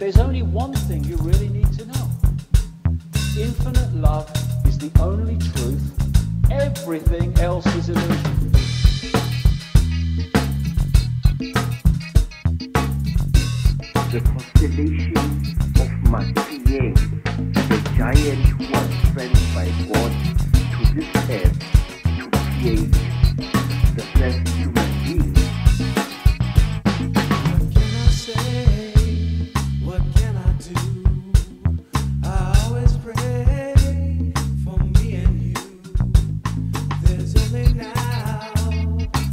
There's only one thing you really need to know. Infinite love is the only truth. Everything else is illusion. The constellation of Martian, the giant who was sent by God to this earth to create the first human being. What can I say? What can I do? I always pray for me and you. There's only now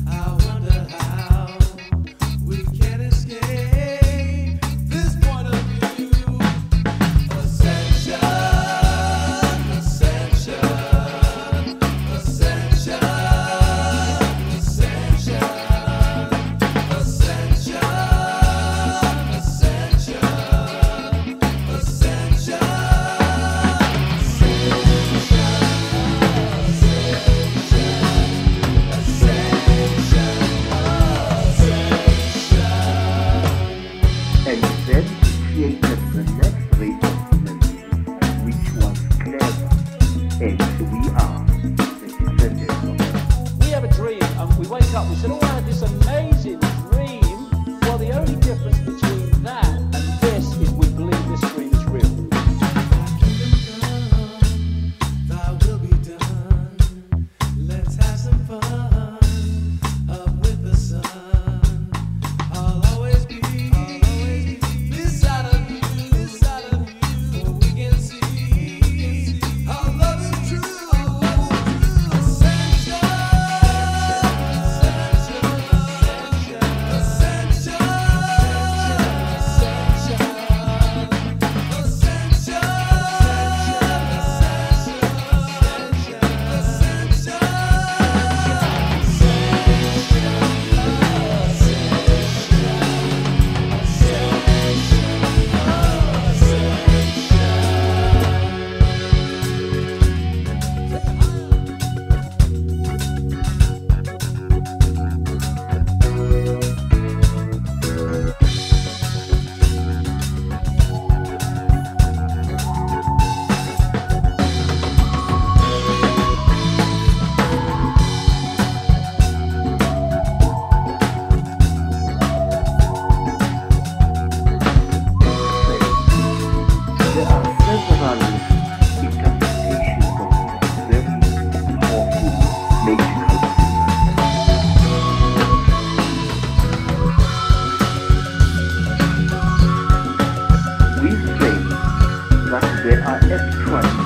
I wonder how we can escape. We said, oh, I had this amazing dream. Well, the only difference between that and this is we believe this dream is real. Thy kingdom come, thy will be done. Let's have some fun up with the sun. I'll always be this side of you, for we can see our love is true. There are extras